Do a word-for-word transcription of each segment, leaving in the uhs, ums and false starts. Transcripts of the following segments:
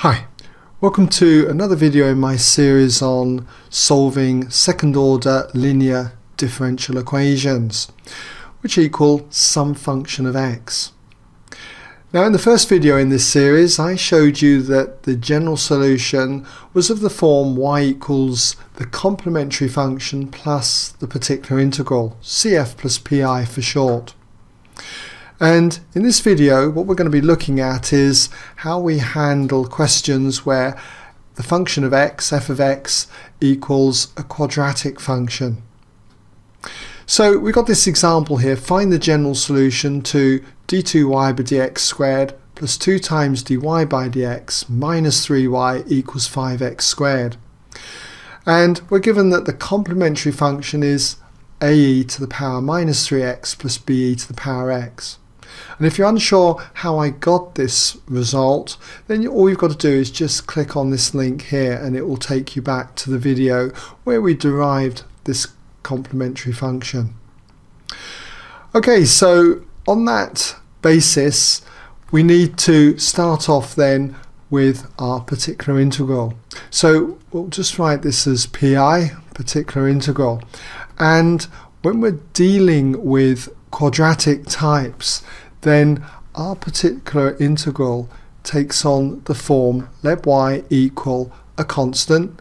Hi, welcome to another video in my series on solving second order linear differential equations which equal some function of x. Now in the first video in this series I showed you that the general solution was of the form y equals the complementary function plus the particular integral, C f plus pi for short. And in this video what we're going to be looking at is how we handle questions where the function of x, f of x, equals a quadratic function. So we've got this example here, find the general solution to d two y by dx squared plus two times dy by dx minus three y equals five x squared. And we're given that the complementary function is ae to the power minus three x plus be to the power x. And if you're unsure how I got this result, then all you've got to do is just click on this link here and it will take you back to the video where we derived this complementary function. Okay, so on that basis we need to start off then with our particular integral. So we'll just write this as pi, particular integral. And when we're dealing with quadratic types, then our particular integral takes on the form let y equal a constant,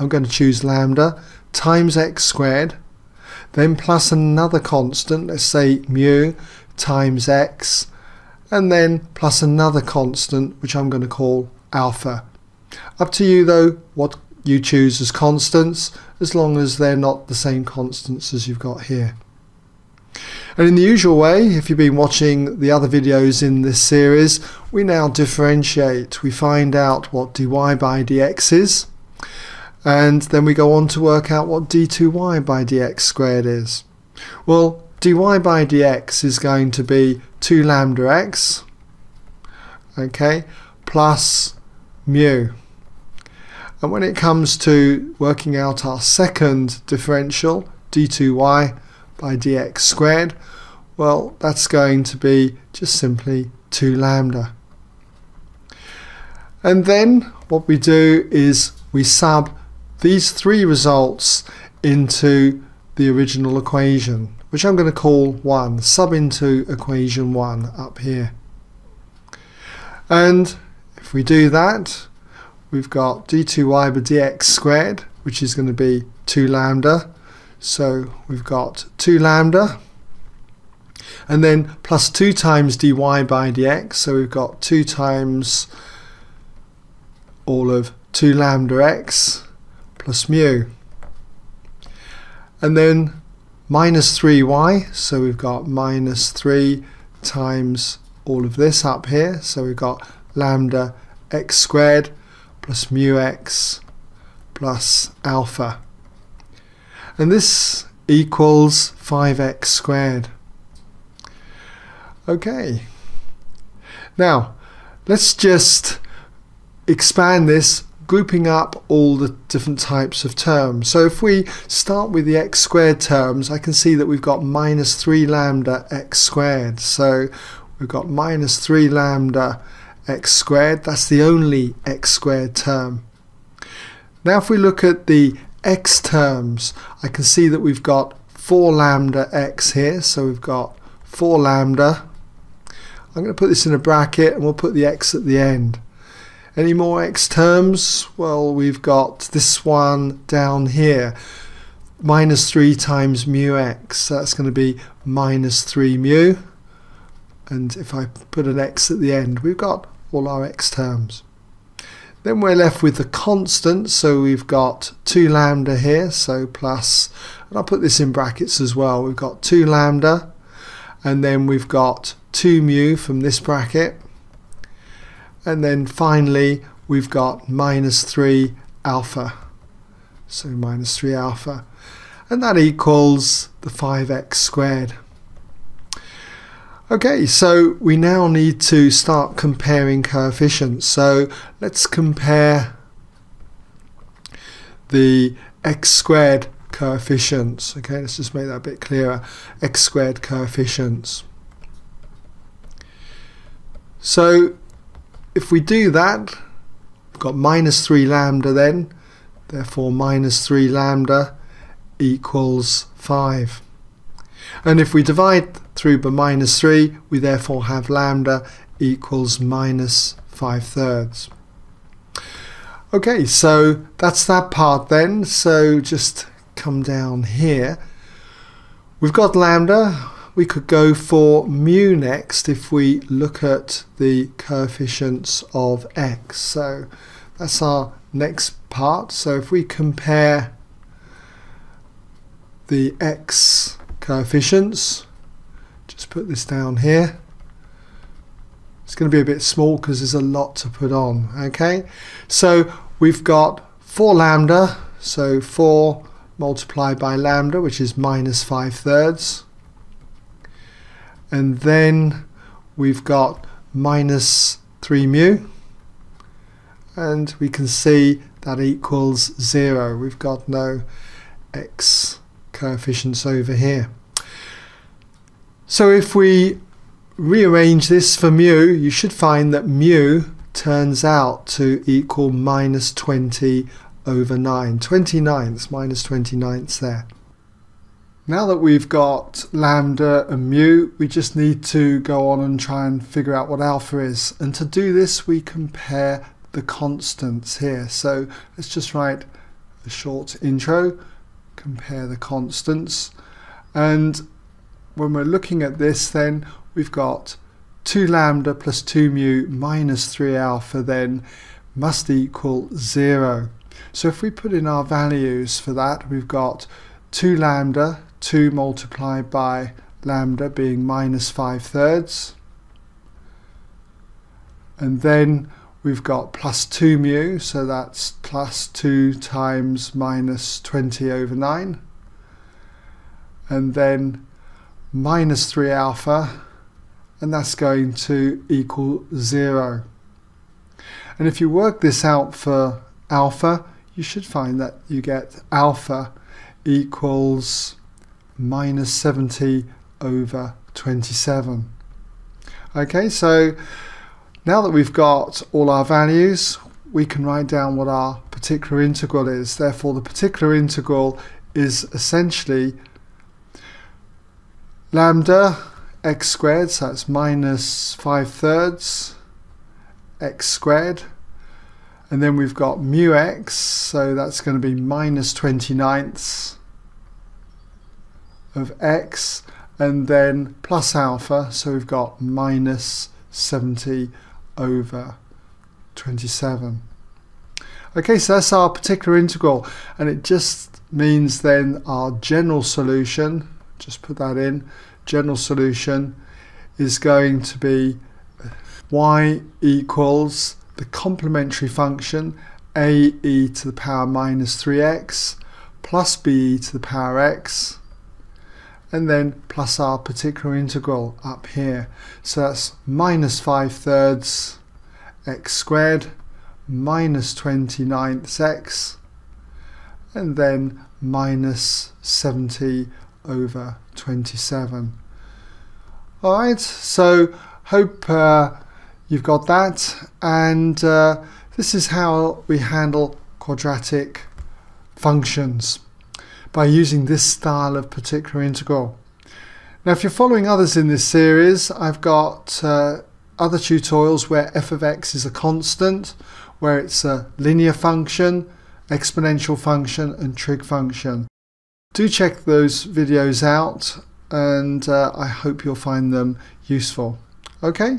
I'm going to choose lambda, times x squared, then plus another constant, let's say mu, times x, and then plus another constant which I'm going to call alpha. Up to you though what you choose as constants, as long as they're not the same constants as you've got here. And in the usual way, if you've been watching the other videos in this series, we now differentiate. We find out what dy by dx is, and then we go on to work out what d two y by dx squared is. Well, dy by dx is going to be two lambda x, okay, plus mu. And when it comes to working out our second differential, d two y by dx squared, well, that's going to be just simply two lambda. And then what we do is we sub these three results into the original equation, which I'm going to call one, sub into equation one up here. And if we do that, we've got d two y by dx squared, which is going to be two lambda. So we've got two lambda, and then plus two times dy by dx, so we've got two times all of two lambda x plus mu, and then minus three y, so we've got minus three times all of this up here, so we've got lambda x squared plus mu x plus alpha. And this equals five x squared. Okay, now let's just expand this, grouping up all the different types of terms. So if we start with the x squared terms, I can see that we've got minus three lambda x squared. So we've got minus three lambda x squared, that's the only x squared term. Now if we look at the x terms, I can see that we've got four lambda x here, so we've got four lambda. I'm going to put this in a bracket and we'll put the x at the end. Any more x terms? Well, we've got this one down here, minus three times mu x, so that's going to be minus three mu. And if I put an x at the end, we've got all our x terms. Then we're left with the constant, so we've got two lambda here, so plus, and I'll put this in brackets as well, we've got two lambda, and then we've got two mu from this bracket, and then finally we've got minus three alpha, so minus three alpha, and that equals the five x squared. Okay, so we now need to start comparing coefficients. So let's compare the x squared coefficients. Okay, let's just make that a bit clearer. X squared coefficients. So if we do that, got minus three lambda then, therefore minus three lambda equals five. And if we divide through by minus three, we therefore have lambda equals minus five thirds. Okay, so that's that part then. So just come down here. We've got lambda. We could go for mu next if we look at the coefficients of x. So that's our next part. So if we compare the x coefficients, just put this down here. It's going to be a bit small because there's a lot to put on. Okay, so we've got four lambda, so four multiplied by lambda, which is minus five thirds, and then we've got minus three mu, and we can see that equals zero. We've got no x coefficients over here. So if we rearrange this for mu, you should find that mu turns out to equal minus twenty over nine. twenty-ninths, minus twenty-ninths there. Now that we've got lambda and mu, we just need to go on and try and figure out what alpha is. And to do this, we compare the constants here. So let's just write a short intro, compare the constants. And when we're looking at this, then we've got two lambda plus two mu minus three alpha then must equal zero. So if we put in our values for that, we've got two lambda, two multiplied by lambda being minus five thirds. And then we've got plus two mu, so that's plus two times minus twenty over nine. And then minus three alpha, and that's going to equal zero. And if you work this out for alpha, you should find that you get alpha equals minus seventy over twenty-seven. Okay, so now that we've got all our values, we can write down what our particular integral is. Therefore, the particular integral is essentially lambda x squared, so that's minus five thirds x squared, and then we've got mu x, so that's going to be minus twenty-ninths of x, and then plus alpha, so we've got minus seventy over twenty-seven. Okay, so that's our particular integral, and it just means then our general solution, just put that in, general solution is going to be y equals the complementary function a e to the power minus three x plus b e to the power x, and then plus our particular integral up here. So that's minus five thirds x squared minus twenty-ninths x, and then minus seventy over twenty-seven. Alright, so hope uh, you've got that, and uh, this is how we handle quadratic functions by using this style of particular integral. Now if you're following others in this series, I've got uh, other tutorials where f of x is a constant, where it's a linear function, exponential function and trig function. Do check those videos out, and uh, I hope you'll find them useful. Okay?